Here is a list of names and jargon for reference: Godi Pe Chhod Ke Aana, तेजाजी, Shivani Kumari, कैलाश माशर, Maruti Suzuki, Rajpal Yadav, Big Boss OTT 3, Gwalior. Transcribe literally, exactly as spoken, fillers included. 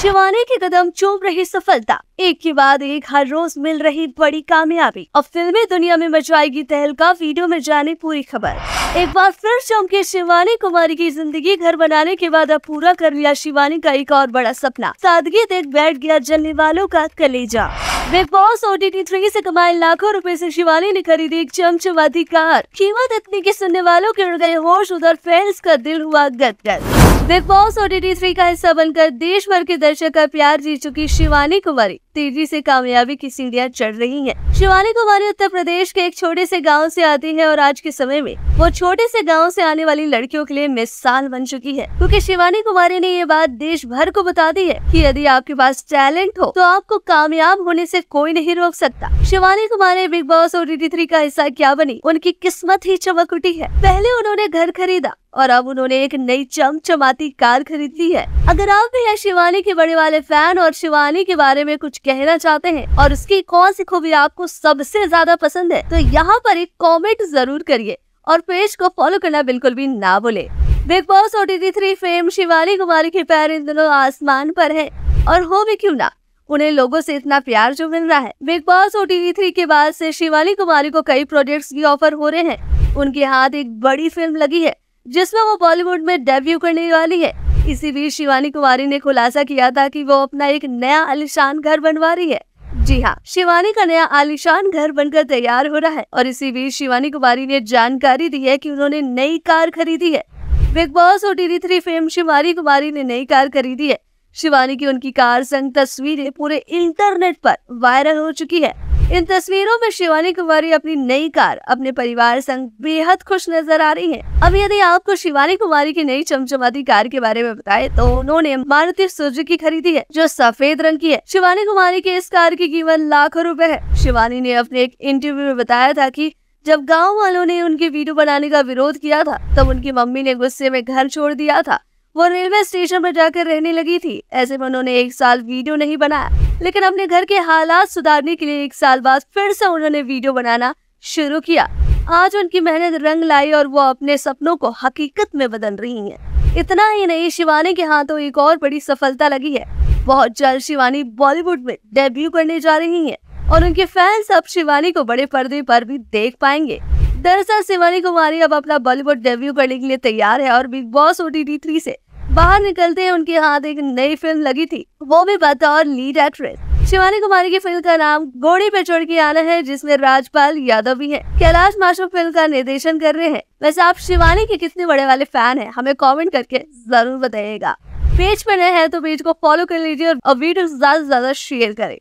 शिवानी के कदम चूम रही सफलता, एक के बाद एक हर रोज मिल रही बड़ी कामयाबी। अब फिल्मी दुनिया में मचाएगी तहलका, वीडियो में जाने पूरी खबर। एक बार फिर चमके शिवानी कुमारी की जिंदगी, घर बनाने के बाद अब पूरा कर लिया शिवानी का एक और बड़ा सपना। सादगी देख बैठ गया जलने वालों का कलेजा। Bigg Boss O T T three से कमाए लाखों रुपए से शिवानी ने खरीदी एक चमचमाती कार। कीमत इतनी की सुनने वालों के उड़ गए होश, उधर फैंस का दिल हुआ गदगद। Bigg Boss O T T three का हिस्सा बनकर देश भर के दर्शक का प्यार जीत चुकी शिवानी कुमारी तेजी से कामयाबी की सीढ़ियां चढ़ रही हैं। शिवानी कुमारी उत्तर प्रदेश के एक छोटे से गांव से आती हैं और आज के समय में वो छोटे से गांव से आने वाली लड़कियों के लिए मिसाल बन चुकी है, क्योंकि शिवानी कुमारी ने ये बात देश भर को बता दी है कि यदि आपके पास टैलेंट हो तो आपको कामयाब होने से कोई नहीं रोक सकता। Shivani Kumari Bigg Boss O T T three का हिस्सा क्या बनी, उनकी किस्मत ही चमक उठी है। पहले उन्होंने घर खरीदा और अब उन्होंने एक नई चमचमाती कार खरीद ली है। अगर आप भी शिवानी के बड़े वाले फैन और शिवानी के बारे में कुछ कहना चाहते हैं और उसकी कौन सी खूबी आपको सबसे ज्यादा पसंद है, तो यहाँ पर एक कमेंट जरूर करिए और पेज को फॉलो करना बिल्कुल भी ना भूले। Bigg Boss O T T three fame Shivani Kumari के पैर इन दिनों आसमान पर है, और हो भी क्यों ना, उन्हें लोगों से इतना प्यार जो मिल रहा है। Bigg Boss O T T three के बाद से शिवानी कुमारी को कई प्रोजेक्ट्स भी ऑफर हो रहे हैं। उनके हाथ एक बड़ी फिल्म लगी है जिसमें वो बॉलीवुड में डेब्यू करने वाली है। इसी बीच शिवानी कुमारी ने खुलासा किया था कि वो अपना एक नया आलीशान घर बनवा रही है। जी हाँ, शिवानी का नया आलीशान घर बनकर तैयार हो रहा है, और इसी बीच शिवानी कुमारी ने जानकारी दी है कि उन्होंने नई कार खरीदी है। Bigg Boss O T T three fame Shivani Kumari ने नई कार खरीदी है। शिवानी की उनकी कार संग तस्वीरें पूरे इंटरनेट पर वायरल हो चुकी है। इन तस्वीरों में शिवानी कुमारी अपनी नई कार अपने परिवार संग बेहद खुश नजर आ रही हैं। अब यदि आपको शिवानी कुमारी की नई चमचमाती कार के बारे में बताएं तो उन्होंने मारुति सुजुकी खरीदी है जो सफेद रंग की है। शिवानी कुमारी के इस कार की कीमत लाखों रुपए है। शिवानी ने अपने एक इंटरव्यू में बताया था कि जब गाँव वालों ने उनकी वीडियो बनाने का विरोध किया था तब उनकी मम्मी ने गुस्से में घर छोड़ दिया था। वो रेलवे स्टेशन पर जाकर रहने लगी थी। ऐसे में उन्होंने एक साल वीडियो नहीं बनाया, लेकिन अपने घर के हालात सुधारने के लिए एक साल बाद फिर से उन्होंने वीडियो बनाना शुरू किया। आज उनकी मेहनत रंग लाई और वो अपने सपनों को हकीकत में बदल रही हैं। इतना ही नहीं, शिवानी के हाथों एक और बड़ी सफलता लगी है। बहुत जल्द शिवानी बॉलीवुड में डेब्यू करने जा रही हैं और उनके फैंस अब शिवानी को बड़े पर्दे पर भी देख पाएंगे। दरअसल शिवानी कुमारी अब अपना बॉलीवुड डेब्यू करने के लिए तैयार है, और Bigg Boss O T T three से बाहर निकलते हैं उनके हाथ एक नई फिल्म लगी थी, वो भी बतौर लीड एक्ट्रेस। शिवानी कुमारी की फिल्म का नाम गोड़ी पे छोड़ के आना है, जिसमें राजपाल यादव भी हैं। कैलाश माशर फिल्म का निर्देशन कर रहे हैं। वैसे आप शिवानी के कितने बड़े वाले फैन हैं, हमें कमेंट करके जरूर बताइएगा। पेज पर नए हैं तो पेज को फॉलो कर लीजिए और वीडियो ज्यादा से ज्यादा शेयर करें।